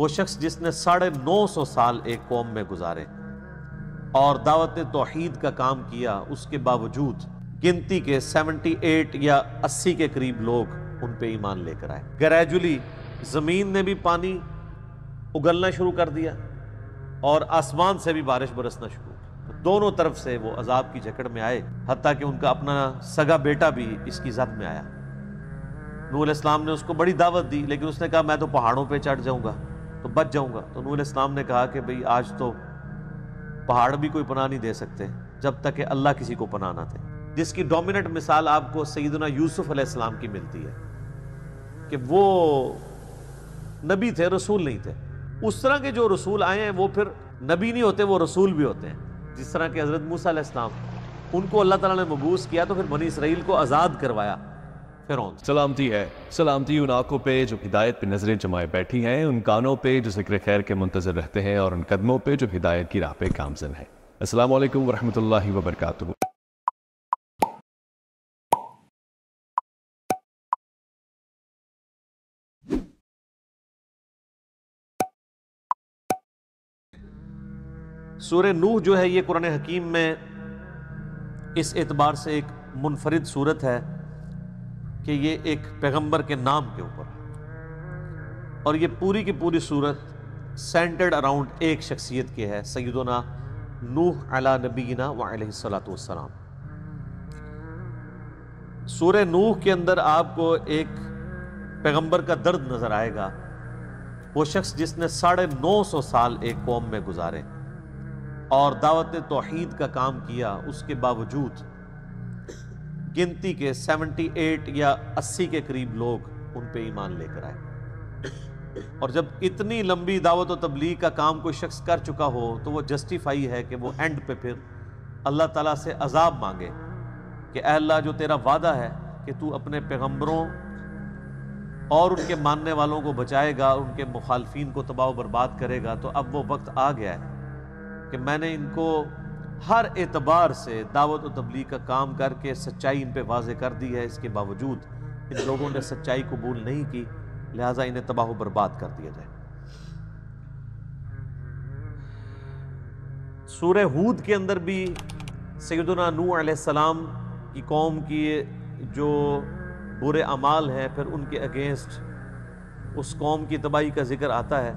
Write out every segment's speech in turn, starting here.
वो शख्स जिसने 950 साल एक कौम में गुजारे और दावत तौहीद का काम किया, उसके बावजूद गिनती के 78 या 80 के करीब लोग उन पे ईमान लेकर आए। ग्रेजुअली ज़मीन ने भी पानी उगलना शुरू कर दिया और आसमान से भी बारिश बरसना शुरू की। दोनों तरफ से वो अजाब की जकड़ में आए, हत्ता कि उनका अपना सगा बेटा भी इसकी जद में आया। नूह अलैहिस्सलाम ने उसको बड़ी दावत दी, लेकिन उसने कहा मैं तो पहाड़ों पे चढ़ जाऊँगा तो बच जाऊँगा। तो नूह अलैहिस्सलाम ने कहा कि भाई आज तो पहाड़ भी कोई पनाह नहीं दे सकते जब तक कि अल्लाह किसी को पनाह ना दे। जिसकी डोमिनेंट मिसाल आपको सैयदना यूसुफ अलैहिस्सलाम की मिलती है कि वो नबी थे, रसूल नहीं थे। उस तरह के जो रसूल आए हैं वो फिर नबी नहीं होते, वो रसूल भी होते हैं। जिस तरह के हज़रत मूसा अलैहिस्सलाम, उनको अल्लाह ताला ने मबूस किया तो फिर बनी इसराइल को आज़ाद करवाया। सलामती है, सलामती उन आंखों पे जो हिदायत पे नजरें जमाए बैठी हैं, उन कानों पे जो जिक्र खैर के मुंतजर रहते हैं, और उन कदमों पे जो हिदायत की राह पे कामजन है। अस्सलाम वालेकुम वरहमतुल्लाहि वबरकातुहू। सूरह नूह जो है ये कुरान हकीम में इस एतबार से एक मुनफरिद सूरत है कि ये एक पैगंबर के नाम के ऊपर है, और ये पूरी की पूरी सूरत सेंटर्ड अराउंड एक शख्सियत के है, सैयदना नूह अला नबीना वअलैहिस्सलातु वस्सलाम। सूरह नूह के अंदर आपको एक पैगंबर का दर्द नज़र आएगा, वो शख्स जिसने 950 साल एक कौम में गुजारे और दावत तौहीद का काम किया, उसके बावजूद गिनती के 78 या 80 के करीब लोग उन पे ईमान लेकर आए। और जब इतनी लंबी दावत और तबलीग का काम कोई शख्स कर चुका हो तो वो जस्टिफाई है कि वो एंड पे फिर अल्लाह ताला से अजाब मांगे कि अल्लाह, जो तेरा वादा है कि तू अपने पैगम्बरों और उनके मानने वालों को बचाएगा और उनके मुखालफीन को तबाह बर्बाद करेगा, तो अब वो वक्त आ गया है कि मैंने इनको हर एतबार से दावत और तबलीग का काम करके सच्चाई इन पे वाजे कर दी है, इसके बावजूद इन लोगों ने सच्चाई कबूल नहीं की, लिहाजा इन्हें तबाह बर्बाद कर दिया जाए। सूरह हूद के अंदर भी सैयदना नूह अलैहिस्सलाम की कौम की जो बुरे अमाल हैं, फिर उनके अगेंस्ट उस कौम की तबाही का जिक्र आता है।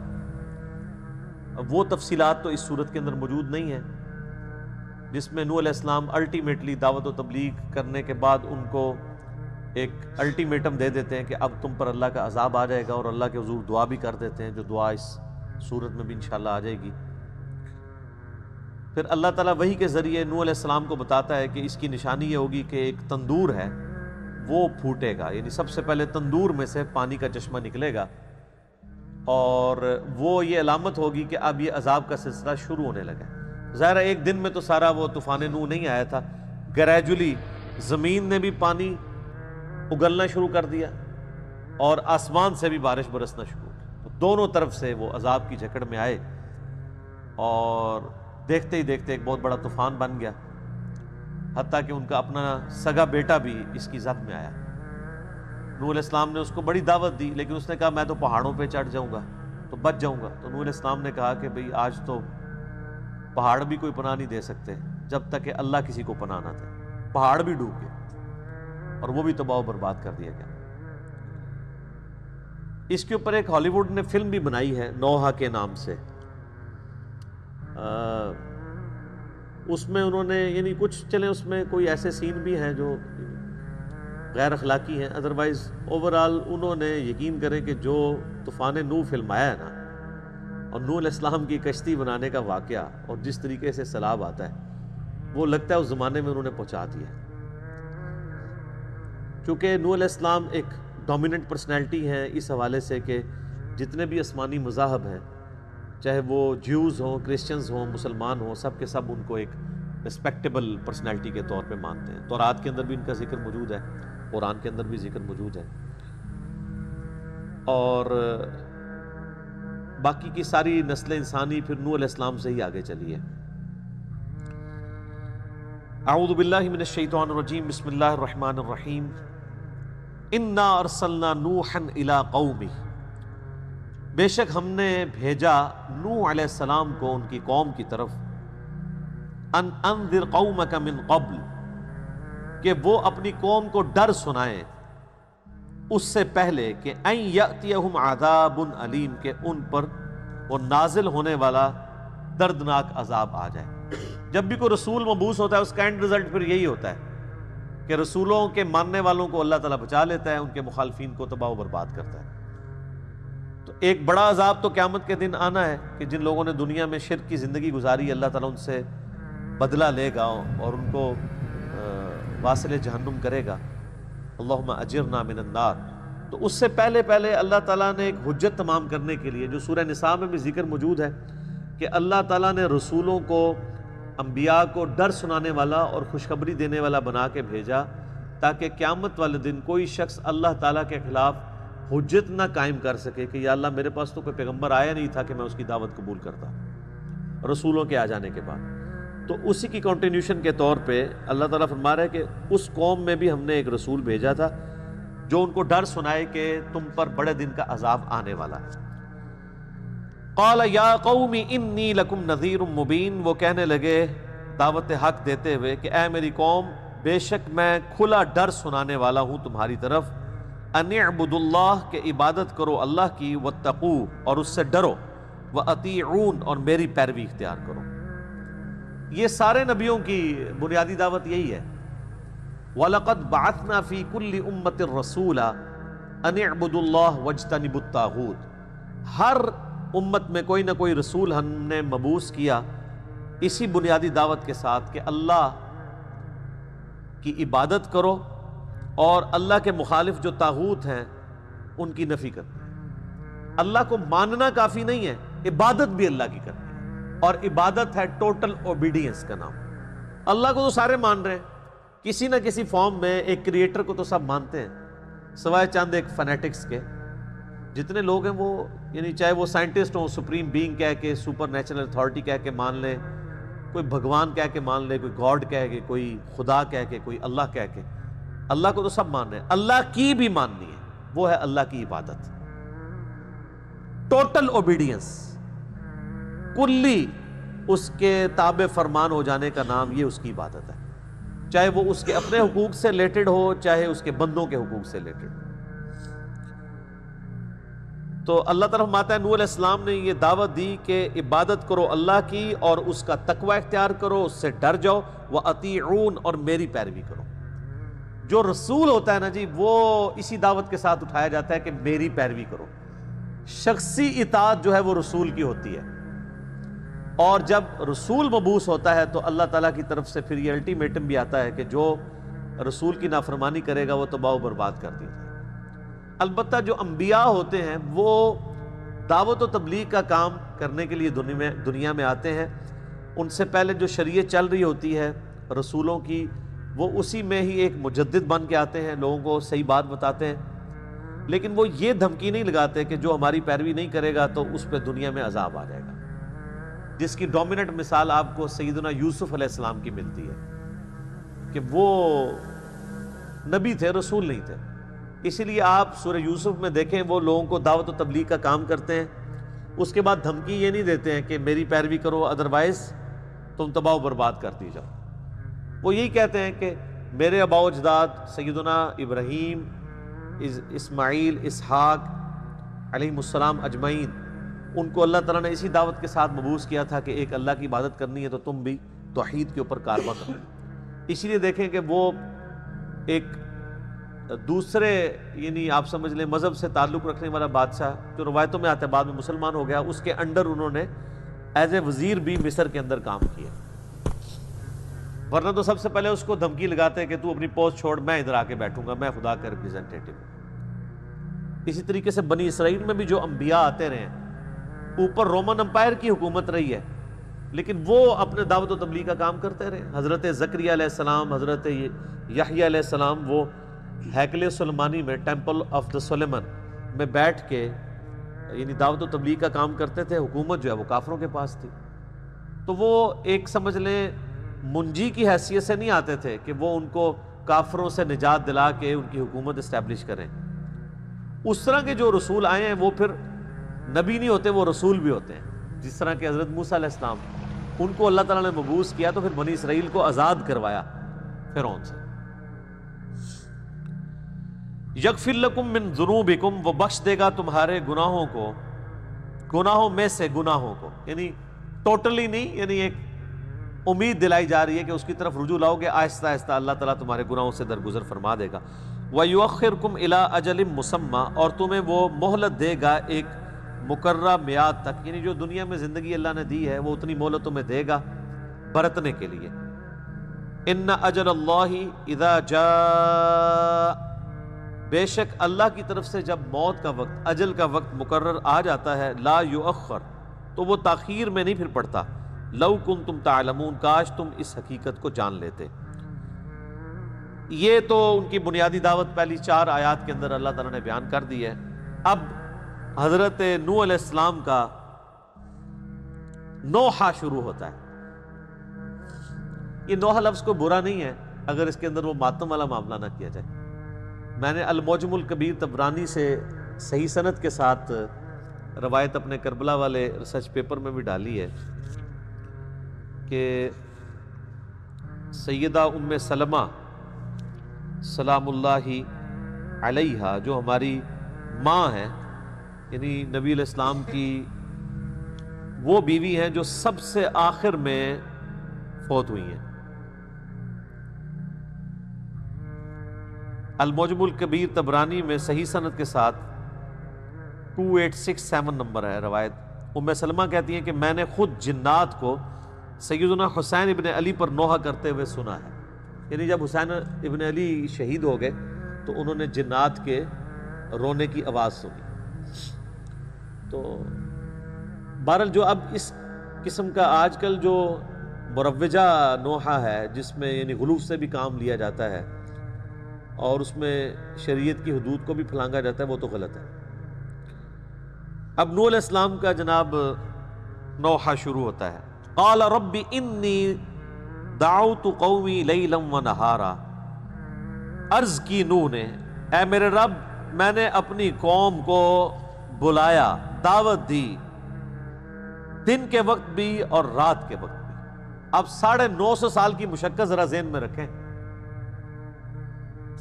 वो तफसीलात तो इस सूरत के अंदर मौजूद नहीं है, जिसमें नूह अलैहिस्सलाम अल्टीमेटली दावत और तबलीग करने के बाद उनको एक अल्टीमेटम दे देते हैं कि अब तुम पर अल्लाह का अजाब आ जाएगा, और अल्लाह के हुजूर दुआ भी कर देते हैं, जो दुआ इस सूरत में भी इंशाल्लाह आ जाएगी। फिर अल्लाह ताला वही के ज़रिए नूह अलैहिस्सलाम को बताता है कि इसकी निशानी ये होगी कि एक तंदूर है वो फूटेगा, यानी सबसे पहले तंदूर में से पानी का चश्मा निकलेगा, और वो ये अलामत होगी कि अब ये अजाब का सिलसिला शुरू होने लगा। ज़ाहिर है एक दिन में तो सारा वो तूफ़ान नूह नहीं आया था, ग्रेजुअली ज़मीन ने भी पानी उगलना शुरू कर दिया और आसमान से भी बारिश बरसना शुरू की। तो दोनों तरफ से वो अजाब की जकड़ में आए और देखते ही देखते एक बहुत बड़ा तूफ़ान बन गया, हत्ता कि उनका अपना सगा बेटा भी इसकी जद में आया। नूह अलैहिस्सलाम ने उसको बड़ी दावत दी, लेकिन उसने कहा मैं तो पहाड़ों पर चढ़ जाऊँगा तो बच जाऊँगा। तो नूह अलैहिस्सलाम ने कहा कि भाई आज तो पहाड़ भी कोई पनाह नहीं दे सकते जब तक कि अल्लाह किसी को पनाह ना दे। पहाड़ भी डूब गए और वो भी तबाह बर्बाद कर दिया गया। इसके ऊपर एक हॉलीवुड ने फिल्म भी बनाई है नोहा के नाम से। उसमें उन्होंने यानी कुछ चले उसमें कोई ऐसे सीन भी हैं जो गैर अखलाकी हैं, अदरवाइज़ ओवरऑल उन्होंने यकीन करें कि जो तूफ़ान नूह फिल्माया है ना, और नूह अलैहिस्सलाम की कश्ती बनाने का वाक़या और जिस तरीके से सैलाब आता है, वो लगता है उस ज़माने में उन्होंने पहुँचा दिया। क्योंकि नूह अलैहिस्सलाम एक डोमिनेंट पर्सनैलिटी हैं इस हवाले से कि जितने भी आसमानी मज़ाहब हैं, चाहे वो ज्यूज़ हों, क्रिश्चियंस हों, मुसलमान हों, सब के सब उनको एक रिस्पेक्टेबल पर्सनैलिटी के तौर पर मानते हैं। तौरात के अंदर भी इनका जिक्र मौजूद है, कुरान के अंदर भी जिक्र मौजूद है, और बाकी की सारी नस्ल इंसानी फिर नूह अलैहिस्सलाम से ही आगे चली है। आऊज़ु बिल्लाहि मिनश शैतानिर रजीम, बिस्मिल्लाहिर रहमानिर रहीम। इन्ना अरसलना नूहन इला कौमी बेशक हमने भेजा नूह अलैहिस्सलाम को उनकी कौम की तरफ अन अंज़िर कौमक मिन क़ब्ल कि वो अपनी कौम को डर सुनाएं उससे पहले कि अन यअतियहुम अज़ाबुन अलीम के उन पर वो नाजिल होने वाला दर्दनाक अजाब आ जाए। जब भी कोई रसूल मबूस होता है उसका एंड रिजल्ट फिर यही होता है कि रसूलों के मानने वालों को अल्लाह ताला बचा लेता है, उनके मुखालफीन को तबाह बर्बाद करता है। तो एक बड़ा अजाब तो क़यामत के दिन आना है कि जिन लोगों ने दुनिया में शिर्क की ज़िंदगी गुजारी अल्लाह ताला उनसे बदला लेगा और उनको वासिले जहन्नुम करेगा। अल्लाहुम्मा अजिरना मिनन्नार। तो उससे पहले पहले अल्लाह ताला ने एक हुज्जत तमाम करने के लिए, जो सूरह निसा में भी जिक्र मौजूद है, कि अल्लाह ताला ने रसूलों को, अम्बिया को डर सुनाने वाला और खुशखबरी देने वाला बना के भेजा ताकि क़्यामत वाले दिन कोई शख्स अल्लाह ताला के ख़िलाफ़ हुज्जत ना कायम कर सके कि या अल्लाह मेरे पास तो कोई पैगम्बर आया नहीं था कि मैं उसकी दावत कबूल करता, रसूलों के आ जाने के बाद। तो उसी की कंटिन्यूशन के तौर पे अल्लाह ताला फरमा रहा है कि उस कौम में भी हमने एक रसूल भेजा था जो उनको डर सुनाए कि तुम पर बड़े दिन का अजाब आने वाला है। क़ाला या क़ौमी इन्नी लकुम नज़ीरुम मुबीन। वो कहने लगे दावत हक देते हुए कि ऐ मेरी कौम, बेशक मैं खुला डर सुनाने वाला हूँ तुम्हारी तरफ, अनिअबुदुल्लाह के इबादत करो अल्लाह की, वत्तकू और उससे डरो, व अतीऊन और मेरी पैरवी इख्तियार करो। ये सारे नबियों की बुनियादी दावत यही है। वलक़द बाअसना फ़ी कुल्लि उम्मतिन रसूला अनिअबुदुल्लाह वज्तनिबुत तागूत। हर उम्मत में कोई ना कोई रसूल हमने मबूस किया इसी बुनियादी दावत के साथ कि अल्लाह की इबादत करो और अल्लाह के मुखालिफ जो तागूत हैं उनकी नफ़ी करते हैं। अल्लाह को मानना काफ़ी नहीं है, इबादत भी अल्लाह की करते हैं, और इबादत है टोटल ओबीडियंस का नाम। अल्लाह को तो सारे मान रहे हैं किसी ना किसी फॉर्म में, एक क्रिएटर को तो सब मानते हैं सवाए चंद एक फनेटिक्स के। जितने लोग हैं वो, यानी चाहे वो साइंटिस्ट हों, सुप्रीम बींग कह के, सुपर नेचुरल अथॉरिटी कह के मान लें, कोई भगवान कह के मान लें, कोई गॉड कह के, कोई खुदा कह के, कोई अल्लाह कह के, अल्लाह को तो सब मान रहे हैं। अल्लाह की भी माननी है, वो है अल्लाह की इबादत, टोटल ओबीडियंस, कुल्ली उसके ताबे फरमान हो जाने का नाम ये उसकी इबादत है, चाहे वो उसके अपने हुकूक से रिलेटेड हो, चाहे उसके बंदों के हुकूक से रिलेटेड हो। तो अल्लाह तरफ माता नूह अलैहिस्सलाम ने ये दावत दी कि इबादत करो अल्लाह की और उसका तकवा इख्तियार करो, उससे डर जाओ, व अतीऊन और मेरी पैरवी करो। जो रसूल होता है ना जी, वो इसी दावत के साथ उठाया जाता है कि मेरी पैरवी करो। शख्सी इताअत जो है वो रसूल की होती है, और जब रसूल मबूस होता है तो अल्लाह ताला की तरफ से फिर ये अल्टीमेटम भी आता है कि जो रसूल की नाफरमानी करेगा वो तबाह बर्बाद कर दिया जाए। अलबत्ता जो अम्बिया होते हैं वो दावत और तबलीग का काम करने के लिए दुनिया में आते हैं। उनसे पहले जो शरीयत चल रही होती है रसूलों की, वो उसी में ही एक मुजद्दिद बन के आते हैं, लोगों को सही बात बताते हैं, लेकिन वो ये धमकी नहीं लगाते कि जो हमारी पैरवी नहीं करेगा तो उस पर दुनिया में अजाब आ जाएगा, जिसकी डोमिनेंट मिसाल आपको सैयदना यूसुफ अलैहिस्सलाम की मिलती है कि वो नबी थे, रसूल नहीं थे। इसीलिए आप सूरह यूसुफ में देखें वो लोगों को दावत और तबलीग का काम करते हैं, उसके बाद धमकी ये नहीं देते हैं कि मेरी पैरवी करो अदरवाइज़ तुम तबाह बर्बाद कर दी जाओ। वो यही कहते हैं कि मेरे आबाओ अजदाद सैयदना इब्राहीम, इस्माइल, इसहाक अलैहिमुस्सलाम अजमईन, उनको अल्लाह ताला ने इसी दावत के साथ मबूस किया था कि एक अल्लाह की इबादत करनी है तो तुम भी तौहीद के ऊपर कारवा करो। इसीलिए देखें कि वो एक दूसरे, यानी आप समझ लें मज़हब से ताल्लुक़ रखने वाला बादशाह जो रवायतों में आता है, बाद में मुसलमान हो गया, उसके अंडर उन्होंने एज ए वज़ीर भी मिस्र के अंदर काम किया, वरना तो सबसे पहले उसको धमकी लगाते हैं कि तू अपनी पोस्ट छोड़, मैं इधर आके बैठूंगा, मैं खुदा का रिप्रेजेंटेटिव हूँ। इसी तरीके से बनी इसराइल में भी जो अम्बिया आते रहे हैं, ऊपर रोमन अम्पायर की हुकूमत रही है, लेकिन वो अपने दावत व तबलीग का काम करते रहे। हज़रत ज़करिया अलैहिस्सलाम, हज़रत यहया अलैहिस्सलाम, वो हैकल-ए-सुलेमानी में, टेम्पल ऑफ द सुलेमन में बैठ के यानी दावत व तबलीग का काम करते थे, हुकूमत जो है वो काफरों के पास थी। तो वो एक समझ लें मुंजी की हैसियत से नहीं आते थे कि वो उनको काफरों से निजात दिला के उनकी हुकूमत इस्टेब्लिश करें। उस तरह के जो रसूल आए हैं वो फिर नबी नहीं होते, वो रसूल भी होते हैं। जिस तरह के हज़रत मूसा अलैहिस्सलाम, उनको अल्लाह ताला ने मबूस किया, तो फिर बनी इसराइल को आज़ाद करवाया फ़िरौन से। यगफिर लकुम मिन ज़ुनूबिकुम, वो बख्श देगा तुम्हारे गुनाहों को, गुनाहों में से गुनाहों को, यानी टोटली नहीं, यानी एक उम्मीद दिलाई जा रही है कि उसकी तरफ रुजू लाओगे, आहिस्ता आहिस्ता अल्लाह ताला तुम्हारे गुनाहों से दरगुजर फरमा देगा। व युअख्खिरकुम इला अजलिम मुसम्मा, और तुम्हें वो मोहलत देगा एक मुकर्रा मियाद तक, यानी जो दुनिया में ज़िंदगी अल्लाह ने दी है वो उतनी मोहलत तुम्हें देगा बरतने के लिए। इन्ना अजलल्लाहि इज़ा जा, बेशक अल्लाह की तरफ से जब मौत का वक्त, अजल का वक्त मुकर्रर आ जाता है, ला युअख्खर, तो वो ताखीर में नहीं फिर पड़ता। लव कुंतुम तालमून, काश तुम इस हकीकत को जान लेते। ये तो उनकी बुनियादी दावत पहली 4 आयात के अंदर अल्लाह ताला ने बयान कर दी है। अब हज़रत नूह अलैहिस्सलाम का नोहा शुरू होता है। ये नोहा लफ्ज़ को बुरा नहीं है अगर इसके अंदर वो मातम वाला मामला ना किया जाए। मैंने अल मौजम उल कबीर तबरानी से सही सनद के साथ रवायत अपने करबला वाले रिसर्च पेपर में भी डाली है कि सैयदा उम्मे सलमा सलामुल्लाही अलैहा, जो हमारी माँ हैं, यानी नबी अलैहिस्सलाम की वो बीवी हैं जो सबसे आखिर में फौत हुई हैं। अल मौजम उल कबीर तबरानी में सही सनद के साथ 2867 नंबर है रवायत। उम्मे सलमा कहती हैं कि मैंने खुद जिन्नात को सैयदना हुसैन इब्न अली पर नोहा करते हुए सुना है। यानी जब हुसैन इब्न अली शहीद हो गए तो उन्होंने जिन्नात के रोने की आवाज़ सुनी। तो बहरहाल जो अब इस किस्म का आजकल जो मुरव्वजा नोहा है, जिसमें यानी गुलूफ से भी काम लिया जाता है और उसमें शरीयत की हदूद को भी फलांगा जाता है, वो तो गलत है। अब नूह अलैहिस्सलाम का जनाब नोहा शुरू होता है। क़ाला रब्बी इन्नी दाऊतु कौमी लैलन व नहारा, अर्ज़ की नूह ने, ऐ मेरे रब मैंने अपनी कौम को बुलाया, दावत दी, दिन के वक्त भी और रात के वक्त भी। अब 950 साल की मुशक्क़त ज़रा ज़हन में रखें,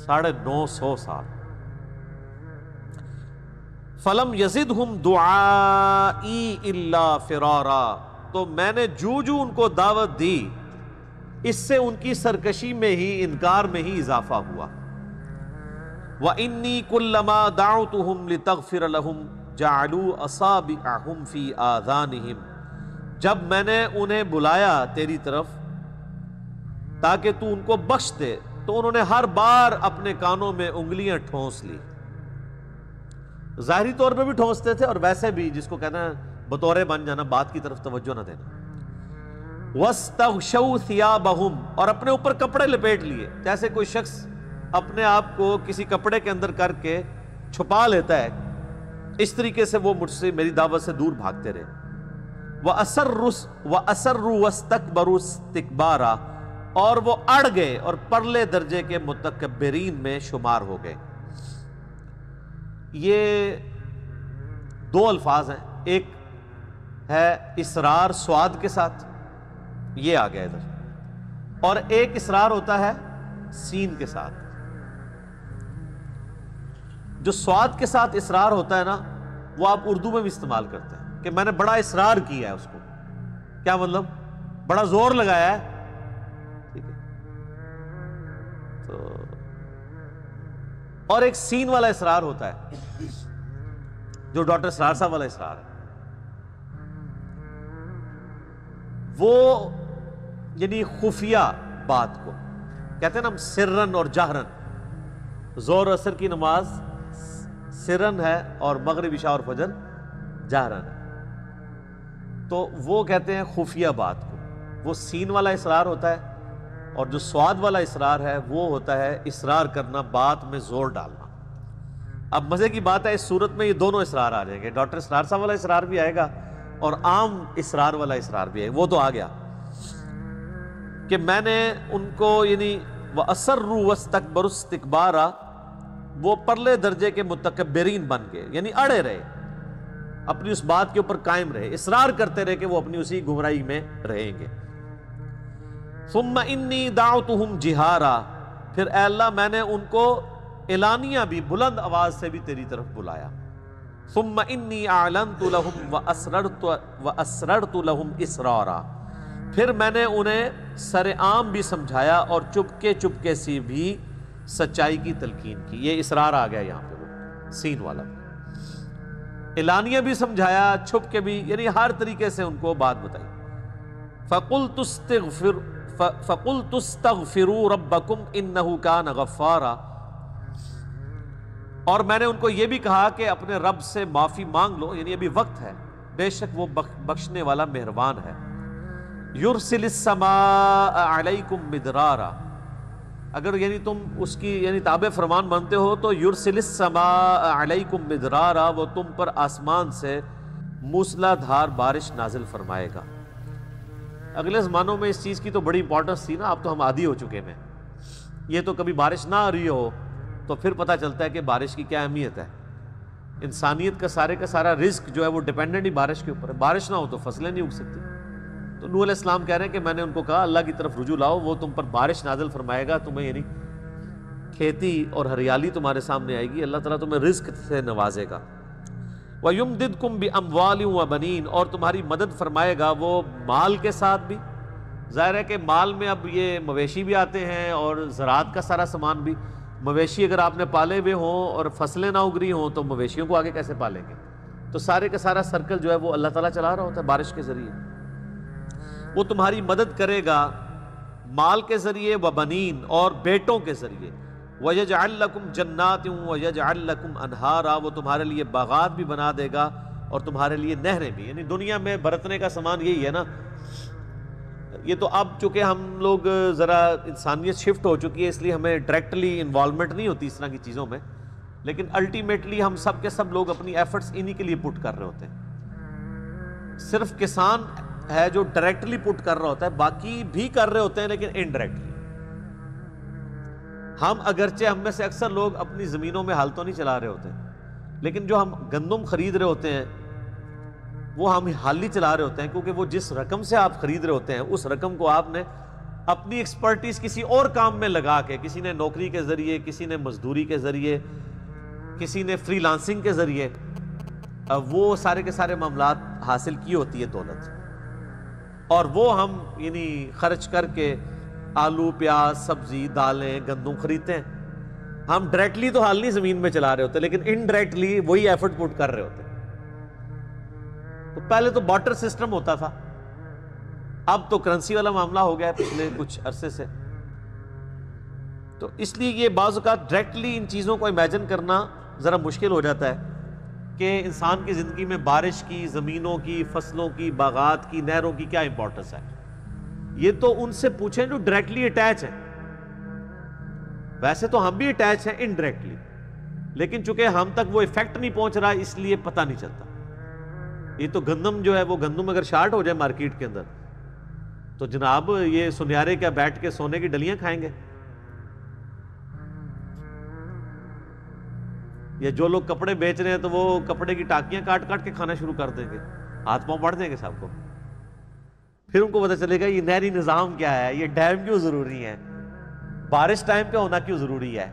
950 साल। फलम यज़िदहुम दुआई इल्ला फ़िरारा, तो मैंने जू उनको दावत दी, इससे उनकी सरकशी में ही, इनकार में ही इजाफा हुआ। व इन्नी कुल्लमा दाउतुहुम लितगफिर लहुम जालू असाबिअहुम फी आज़ानिहिम, जब मैंने उन्हें बुलाया तेरी तरफ ताकि तू उनको बख्श दे, तो उन्होंने हर बार अपने कानों में उंगलियां ठोंस ली। ज़ाहिरी तौर पे भी ठोंसते थे और वैसे भी, जिसको कहना बतौरे बन जाना, बात की तरफ तवज्जो न देना। वस्तगशौ सियाबहुम, और अपने ऊपर कपड़े लपेट लिए, जैसे कोई शख्स अपने आप को किसी कपड़े के अंदर करके छुपा लेता है, इस तरीके से वो मुझसे, मेरी दावत से दूर भागते रहे। व असर्रु वस्तकबरु इस्तिकबारा, और वो अड़ गए और परले दर्जे के मुतकब्बिरीन में शुमार हो गए। ये 2 अल्फाज हैं, एक है इसरार स्वाद के साथ, ये आ गया इधर, और एक इसरार होता है सीन के साथ। जो स्वाद के साथ इसरार होता है ना, वो आप उर्दू में भी इस्तेमाल करते हैं कि मैंने बड़ा इसरार किया है उसको, क्या मतलब, बड़ा जोर लगाया है, ठीक है। तो और एक सीन वाला इसरार होता है, जो डॉक्टर इसरार साहब वाला इसरार है, वो यानी खुफिया बात को कहते हैं ना हम, सिर्रन और जाहरन। जोर असर की नमाज सिर्रन है और मगरिब इशा और फजर जाहरन है। तो वो कहते हैं खुफिया बात को, वो सीन वाला इसरार होता है। और जो स्वाद वाला इसरार है वो होता है इसरार करना, बात में जोर डालना। अब मज़े की बात है, इस सूरत में ये दोनों इसरार आ जाएंगे, डॉक्टर इसरार साहब वाला इसरार भी आएगा और आम इसरार वाला इसरार भी है। वो तो आ गया कि मैंने उनको, यानी व असर्रु वस्तकबरु इस्तिकबारा, वो परले दर्जे के मुतकब्बिरीन बन गए, यानी अड़े रहे। अपनी उस बात के ऊपर कायम रहे, इसरार करते रहे कि वो अपनी उसी गुमराही में रहेंगे। सुम्मा इन्नी दाउतुहुम जिहारा, फिर ऐ अल्लाह मैंने उनको एलानिया भी, बुलंद आवाज से भी तेरी तरफ बुलाया। सुम्मा इन्नी आलनतु लहुम व असररतु लहुम इसरारा, फिर मैंने उन्हें सरेआम भी समझाया और चुपके चुपके सी भी सच्चाई की तलकीन की। ये इसरार आ गया यहाँ पे, वो सीन वाला, एलानिया भी समझाया, छुप के भी, यानी हर तरीके से उनको बात बताई। फ़कुल तुस्तग़फ़िरू रब्बकुम इन्नहु कान गफ़ारा, और मैंने उनको ये भी कहा कि अपने रब से माफ़ी मांग लो, यानी अभी वक्त है, बेशक वो बख्शने वाला मेहरबान है। युरसिलिस्समा अलैकुम मिदरारा, अगर यानी तुम उसकी यानी ताबे फरमान मानते हो तो युरसिलिस्समा अलैकुम मिदरारा, वो तुम पर आसमान से मूसलाधार बारिश नाजिल फरमाएगा। अगले ज़मानों में इस चीज़ की तो बड़ी इंपॉर्टेंस थी ना, अब तो हम आदी हो चुके हैं। ये तो कभी बारिश ना आ रही हो तो फिर पता चलता है कि बारिश की क्या अहमियत है। इंसानियत का सारा रिस्क जो है वो डिपेंडेंट ही बारिश के ऊपर है। बारिश ना हो तो फसलें नहीं उग सकती। तो नूह अलैहिस्सलाम कह रहे हैं कि मैंने उनको कहा अल्लाह की तरफ रुजू लाओ, वो तुम पर बारिश नाज़िल फरमाएगा, तुम्हें यानी खेती और हरियाली तुम्हारे सामने आएगी, अल्लाह ताला तुम्हें रिस्क से नवाजेगा। व युमदिदकुम बि अम्वालिन व बनीन, और तुम्हारी मदद फरमाएगा वो माल के साथ भी। ज़ाहिर है कि माल में अब ये मवेशी भी आते हैं और ज़राअत का सारा सामान भी। मवेशी अगर आपने पाले हुए हों और फसलें ना उगरी हों तो मवेशियों को आगे कैसे पालेंगे? तो सारे का सारा सर्कल जो है वो अल्लाह ताला चला रहा होता है बारिश के ज़रिए। वो तुम्हारी मदद करेगा माल के ज़रिए, व बनीन, और बेटों के ज़रिए। व यजअल लकुम जन्नातिन व यजअल लकुम अनहारा, वो तुम्हारे लिए बागात भी बना देगा और तुम्हारे लिए नहरें भी। यानी दुनिया में बरतने का सामान यही है ना। ये तो अब चूँकि हम लोग ज़रा इंसानियत शिफ्ट हो चुकी है इसलिए हमें डायरेक्टली इन्वॉल्वमेंट नहीं होती इस तरह की चीज़ों में, लेकिन अल्टीमेटली हम सब के सब लोग अपनी एफ़र्ट्स इन्हीं के लिए पुट कर रहे होते हैं। सिर्फ किसान है जो डायरेक्टली पुट कर रहा होता है, बाकी भी कर रहे होते हैं लेकिन इनडायरेक्टली। हम अगरचे हम में से अक्सर लोग अपनी ज़मीनों में हाल तो नहीं चला रहे होते, लेकिन जो हम गंदम खरीद रहे होते हैं वो हम हाल ही चला रहे होते हैं, क्योंकि वो जिस रकम से आप ख़रीद रहे होते हैं उस रकम को आपने अपनी एक्सपर्टीज़ किसी और काम में लगा के, किसी ने नौकरी के ज़रिए, किसी ने मजदूरी के ज़रिए, किसी ने फ्रीलांसिंग के ज़रिए, वो सारे के सारे मामलात हासिल की होती है दौलत। और वो हम यानी खर्च करके आलू, प्याज, सब्जी, दालें, गंदम खरीदते हैं। हम डायरेक्टली तो हाल नहीं ज़मीन में चला रहे होते लेकिन इनडायरेक्टली वही एफर्ट पुट कर रहे होते। तो पहले तो बाटर सिस्टम होता था, अब तो करेंसी वाला मामला हो गया है पिछले कुछ अरसे से। तो इसलिए ये बाज़ औक़ात डायरेक्टली इन चीज़ों को इमेजिन करना ज़रा मुश्किल हो जाता है कि इंसान की ज़िंदगी में बारिश की, ज़मीनों की, फसलों की, बागात की, नहरों की क्या इंपॉर्टेंस है। ये तो उनसे पूछें जो डायरेक्टली अटैच हैं। वैसे तो हम भी अटैच हैं इनडायरेक्टली, लेकिन चूंकि हम तक वो इफेक्ट नहीं पहुंच रहा इसलिए पता नहीं चलता। ये तो गंदम जो है वो, गंदम अगर शार्ट हो जाए मार्केट के अंदर तो जनाब ये सुनहरे क्या बैठ के सोने की डलियाँ खाएंगे? या जो लोग कपड़े बेच रहे हैं तो वो कपड़े की टाकियां काट काट के खाना शुरू कर देंगे, हाथ पांव बढ़ देंगे सबको। फिर उनको पता चलेगा ये नहरी निज़ाम क्या है, ये डैम क्यों ज़रूरी है, बारिश टाइम पे होना क्यों ज़रूरी है।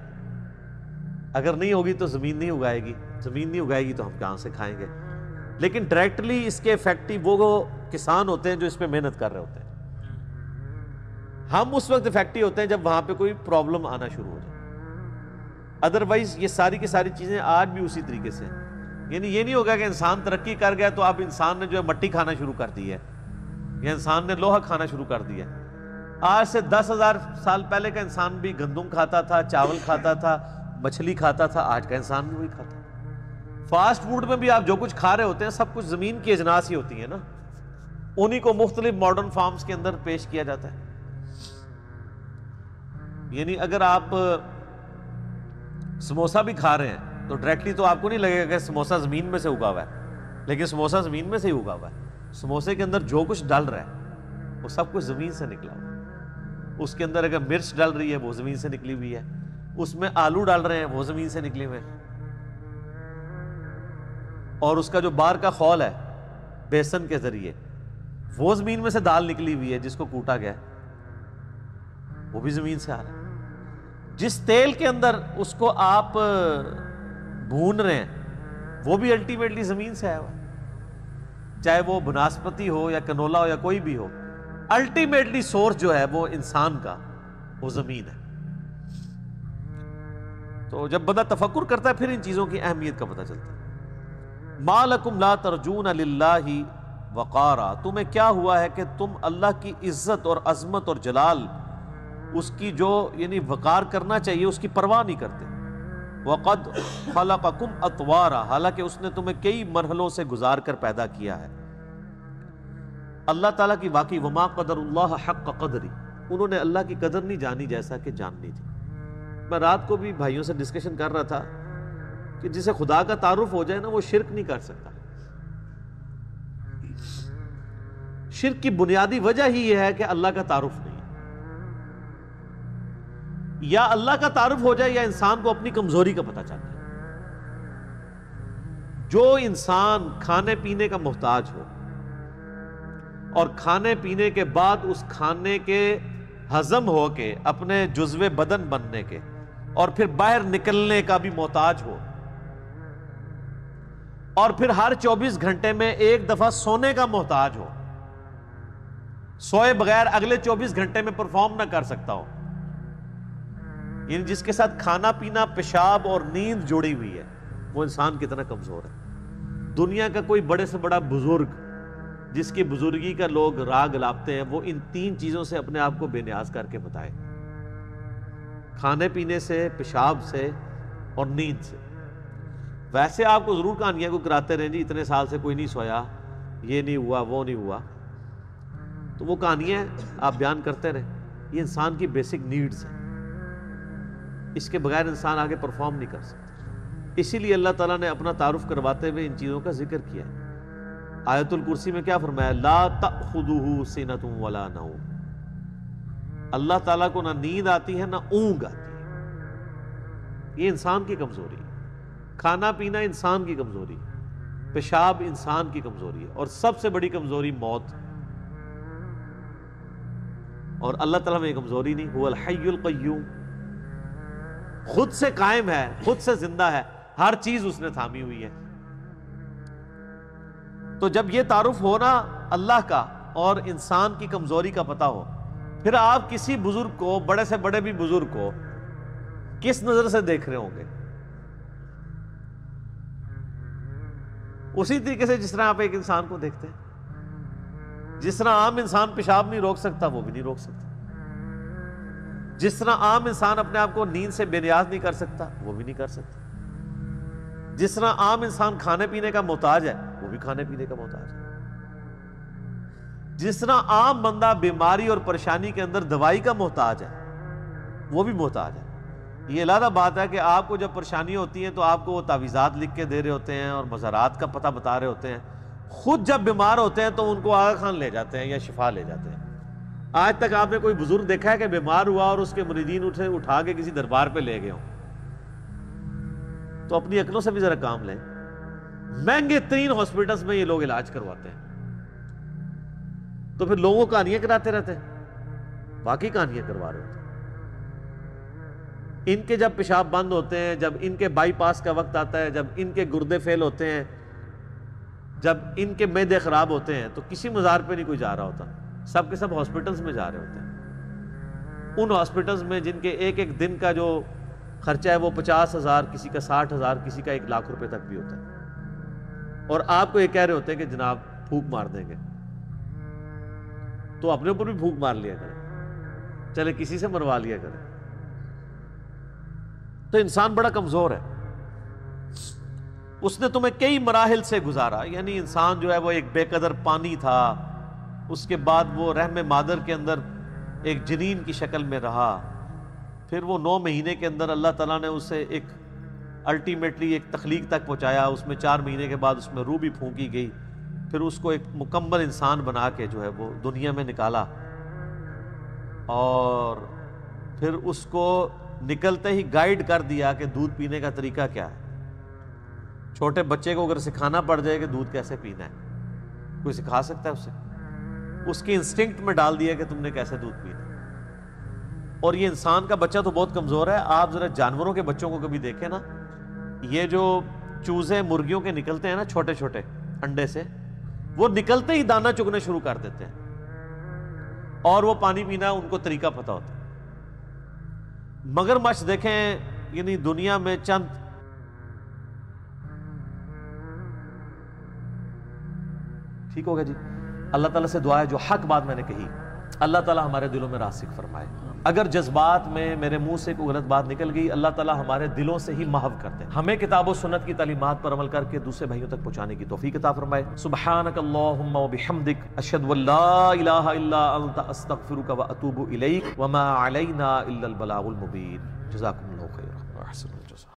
अगर नहीं होगी तो ज़मीन नहीं उगाएगी, ज़मीन नहीं उगाएगी तो हम कहाँ से खाएंगे। लेकिन डायरेक्टली इसके इफेक्टिव वो किसान होते हैं जो इस पर मेहनत कर रहे होते हैं। हम उस वक्त इफेक्टिव होते हैं जब वहाँ पर कोई प्रॉब्लम आना शुरू हो जाए। अदरवाइज ये सारी की सारी चीज़ें आज भी उसी तरीके से हैं। यानी ये नहीं होगा कि इंसान तरक्की कर गया तो अब इंसान ने जो है मट्टी खाना शुरू कर दी है या इंसान ने लोहा खाना शुरू कर दिया है। आज से 10,000 साल पहले का इंसान भी गंदम खाता था, चावल खाता था, मछली खाता था, आज का इंसान भी वही खाता है। फास्ट फूड में भी आप जो कुछ खा रहे होते हैं सब कुछ ज़मीन की अजनास ही होती है ना, उन्हीं को मुख्तलिफ मॉडर्न फार्म्स के अंदर पेश किया जाता है। यानी अगर आप समोसा भी खा रहे हैं तो डायरेक्टली तो आपको नहीं लगेगा कि समोसा ज़मीन में से उगा हुआ है, लेकिन समोसा ज़मीन में से ही उगा हुआ है। समोसे के अंदर जो कुछ डाल रहा है वो सब कुछ ज़मीन से निकला हुआ है। उसके अंदर अगर मिर्च डाल रही है वो ज़मीन से निकली हुई है, उसमें आलू डाल रहे हैं वो ज़मीन से निकले हुए हैं। और उसका जो बाहर का खौल है बेसन के ज़रिए, वो ज़मीन में से दाल निकली हुई है जिसको कूटा गया, वो भी ज़मीन से आ रहा है। जिस तेल के अंदर उसको आप भून रहे हैं वो भी अल्टीमेटली ज़मीन से आया हुआ है, चाहे वो बनस्पति हो या कनोला हो या कोई भी हो, अल्टीमेटली सोर्स जो है वो इंसान का वो ज़मीन है। तो जब बंदा तफक्कुर करता है फिर इन चीज़ों की अहमियत का पता चलता है। मा लकुम ला तरजून लिल्लाहि वक़ारा, तुम्हें क्या हुआ है कि तुम अल्लाह की इज्जत और अजमत और जलाल, उसकी जो यानी वक़ार करना चाहिए उसकी परवाह नहीं करते। वक़द खलक़कुम अतवारा, हालांकि उसने तुम्हें कई मरहलों से गुजार कर पैदा किया है। अल्लाह ताला की वाकई वमा क़दरुल्लाह हक़्क़ क़दरी, उन्होंने अल्लाह की कदर नहीं जानी जैसा कि जाननी थी। मैं रात को भी भाइयों से डिस्कशन कर रहा था कि जिसे खुदा का तारुफ हो जाए ना वो शिरक नहीं कर सकता। शिरक की बुनियादी वजह ही यह है कि अल्लाह का तारुफ नहीं है। या अल्लाह का तारुफ हो जाए या इंसान को अपनी कमजोरी का पता चलता है। जो इंसान खाने पीने का मोहताज हो और खाने पीने के बाद उस खाने के हजम होके अपने जुज्वे बदन बनने के और फिर बाहर निकलने का भी मोहताज हो और फिर हर 24 घंटे में एक दफा सोने का मोहताज हो, सोए बगैर अगले 24 घंटे में परफॉर्म ना कर सकता हो, यानी जिसके साथ खाना पीना पेशाब और नींद जुड़ी हुई है, वो इंसान कितना कमजोर है। दुनिया का कोई बड़े से बड़ा बुजुर्ग जिसकी बुजुर्गी का लोग राग लापते हैं, वो इन तीन चीजों से अपने आप को बेनियाज करके बताए, खाने पीने से, पेशाब से और नींद से। वैसे आपको जरूर कहानियां को कराते रहे जी, इतने साल से कोई नहीं सोया, ये नहीं हुआ, वो नहीं हुआ, तो वो कहानियां आप बयान करते रहे। ये इंसान की बेसिक नीड्स है, इसके बगैर इंसान आगे परफॉर्म नहीं कर सकता। इसीलिए अल्लाह ताला ने अपना तारुफ करवाते हुए इन चीज़ों का जिक्र किया है। आयतुल कुर्सी में क्या फरमाया, ला तखुदुहु सिनतुम वला नौम, अल्लाह ताला को ना नींद आती है ना ऊंग आती है। ये इंसान की कमजोरी है, खाना पीना इंसान की कमजोरी है, पेशाब इंसान की कमजोरी है और सबसे बड़ी कमजोरी मौत। और अल्लाह ताला में ये कमजोरी नहीं, हुवल हय्युल कय्यूम, खुद से कायम है, खुद से जिंदा है, हर चीज उसने थामी हुई है। तो जब ये तारुफ हो ना अल्लाह का और इंसान की कमजोरी का पता हो, फिर आप किसी बुजुर्ग को, बड़े से बड़े भी बुजुर्ग को किस नजर से देख रहे होंगे? उसी तरीके से जिस तरह आप एक इंसान को देखते हैं। जिस तरह आम इंसान पेशाब नहीं रोक सकता, वो भी नहीं रोक सकता। जिस तरह आम इंसान अपने आप को नींद से बेनियाज नहीं कर सकता, वो भी नहीं कर सकता। जिस तरह आम इंसान खाने पीने का मोहताज है, वो भी खाने पीने का मोहताज है। जिस तरह आम बंदा बीमारी और परेशानी के अंदर दवाई का मोहताज है, वो भी मोहताज है। ये अलग बात है कि आपको जब परेशानी होती है तो आपको वो तावीज़ात लिख के दे रहे होते हैं और मज़ारात का पता बता रहे होते हैं। खुद जब बीमार होते हैं तो उनको आगा खान ले जाते हैं या शिफा ले जाते हैं। आज तक आपने कोई बुजुर्ग देखा है कि बीमार हुआ और उसके मुरीदीन उठा के किसी दरबार पर ले गए हों? तो अपनी अकलों से भी जरा काम लें। महंगे तीन हॉस्पिटल्स में ये लोग इलाज करवाते हैं, तो फिर लोगों को कहानियां कराते रहते हैं, बाकी कहानियां करवा रहे होते हैं। इनके जब पेशाब बंद होते हैं, जब इनके बाईपास का वक्त आता है, जब इनके गुर्दे फेल होते हैं, जब इनके मैदे खराब होते हैं, तो किसी मज़ार पे नहीं कोई जा रहा होता, सब के सब हॉस्पिटल्स में जा रहे होते हैं। उन हॉस्पिटल्स में जिनके एक एक दिन का जो खर्चा है वो 50,000, किसी का 60,000, किसी का 1 लाख रुपए तक भी होता है। और आपको ये कह रहे होते हैं कि जनाब फूंक मार देंगे, तो अपने ऊपर भी फूंक मार लिया करें, चले किसी से मरवा लिया करें। तो इंसान बड़ा कमजोर है। उसने तुम्हें कई मराहिल से गुजारा, यानी इंसान जो है वो एक बेकदर पानी था, उसके बाद वो रहम मादर के अंदर एक जनीन की शक्ल में रहा, फिर वो 9 महीने के अंदर अल्लाह ताला ने उसे एक अल्टीमेटली एक तख्लीक तक पहुँचाया। उसमें 4 महीने के बाद उसमें रूह भी फूंकी गई, फिर उसको एक मुकम्मल इंसान बना के जो है वो दुनिया में निकाला। और फिर उसको निकलते ही गाइड कर दिया कि दूध पीने का तरीका क्या है, छोटे बच्चे को अगर सिखाना पड़ जाए कि दूध कैसे पीना है, कोई सिखा सकता है उसे? उसकी इंस्टिंक्ट में डाल दिया कि तुमने कैसे दूध पीना है। और ये इंसान का बच्चा तो बहुत कमज़ोर है। आप ज़रा जानवरों के बच्चों को कभी देखें ना, ये जो चूज़े मुर्गियों के निकलते हैं ना छोटे छोटे अंडे से, वो निकलते ही दाना चुगने शुरू कर देते हैं और वो पानी पीना उनको तरीका पता होता है। मगरमच्छ देखें, यानी दुनिया में चंद ठीक हो गया जी। अल्लाह ताला से दुआ है जो हक बात मैंने कही अल्लाह ताला हमारे दिलों में रासिक फरमाए। अगर जज्बात में मेरे मुंह से कोई गलत बात निकल गई, अल्लाह ताला हमारे दिलों से ही महव कर दे। हमें किताब और सुन्नत की तालीमात पर अमल करके दूसरे भाइयों तक पहुँचाने की तौफीक अता फरमाए। सुब्हानकल्लाहुम्मा व बिहम्दिक अशहदु अल्ला इलाहा इल्ला अंता अस्तगफिरुका व अतूबु इलैक व मा अलैना इल्ला अल बलागुल मुबीन। जज़ाकुमुल्लाहु खैरा।